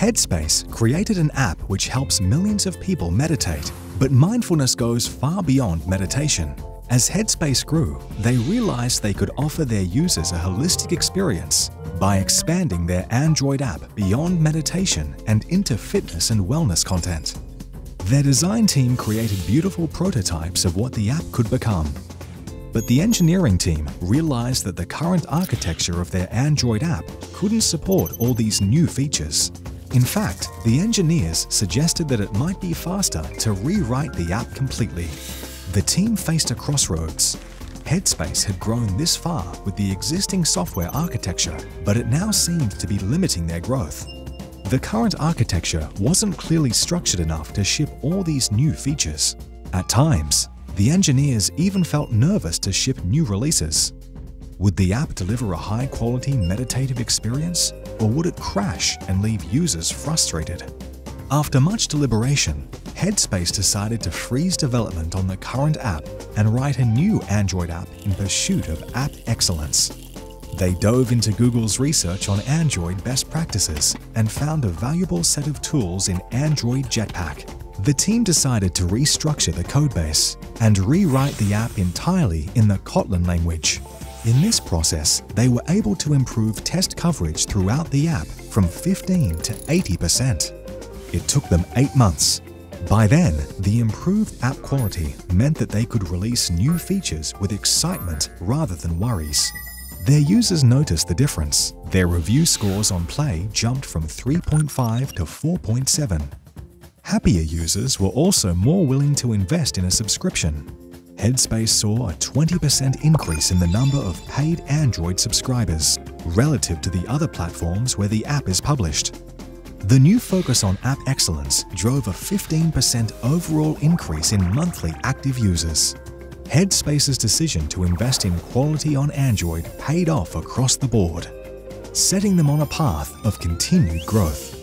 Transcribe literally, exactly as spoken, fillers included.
Headspace created an app which helps millions of people meditate. But mindfulness goes far beyond meditation. As Headspace grew, they realized they could offer their users a holistic experience by expanding their Android app beyond meditation and into fitness and wellness content. Their design team created beautiful prototypes of what the app could become. But the engineering team realized that the current architecture of their Android app couldn't support all these new features. In fact, the engineers suggested that it might be faster to rewrite the app completely. The team faced a crossroads. Headspace had grown this far with the existing software architecture, but it now seemed to be limiting their growth. The current architecture wasn't clearly structured enough to ship all these new features. At times, the engineers even felt nervous to ship new releases. Would the app deliver a high-quality meditative experience, or would it crash and leave users frustrated? After much deliberation, Headspace decided to freeze development on the current app and write a new Android app in pursuit of app excellence. They dove into Google's research on Android best practices and found a valuable set of tools in Android Jetpack. The team decided to restructure the codebase and rewrite the app entirely in the Kotlin language. In this process, they were able to improve test coverage throughout the app from fifteen to eighty percent. It took them eight months. By then, the improved app quality meant that they could release new features with excitement rather than worries. Their users noticed the difference. Their review scores on Play jumped from three point five to four point seven. Happier users were also more willing to invest in a subscription. Headspace saw a twenty percent increase in the number of paid Android subscribers relative to the other platforms where the app is published. The new focus on app excellence drove a fifteen percent overall increase in monthly active users. Headspace's decision to invest in quality on Android paid off across the board, setting them on a path of continued growth.